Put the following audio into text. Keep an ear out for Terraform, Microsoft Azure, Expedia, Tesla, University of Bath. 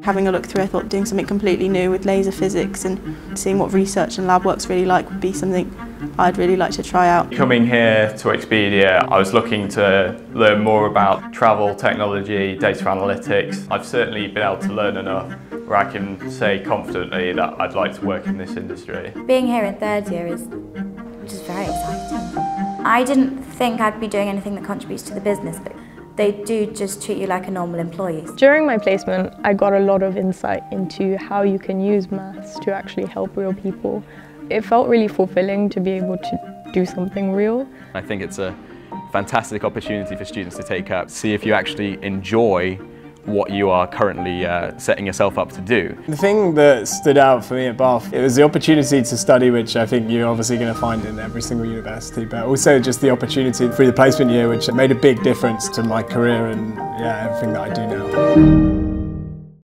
Having a look through, I thought doing something completely new with laser physics and seeing what research and lab work's really like would be something I'd really like to try out. Coming here to Expedia, I was looking to learn more about travel, technology, data analytics. I've certainly been able to learn enough where I can say confidently that I'd like to work in this industry. Being here in third year is just very exciting. I didn't think I'd be doing anything that contributes to the business, but they do just treat you like a normal employee. During my placement, I got a lot of insight into how you can use maths to actually help real people. It felt really fulfilling to be able to do something real. I think it's a fantastic opportunity for students to take up, see if you actually enjoy what you are currently setting yourself up to do. The thing that stood out for me at Bath, it was the opportunity to study, which I think you're obviously going to find in every single university, but also just the opportunity through the placement year, which made a big difference to my career and everything that I do now.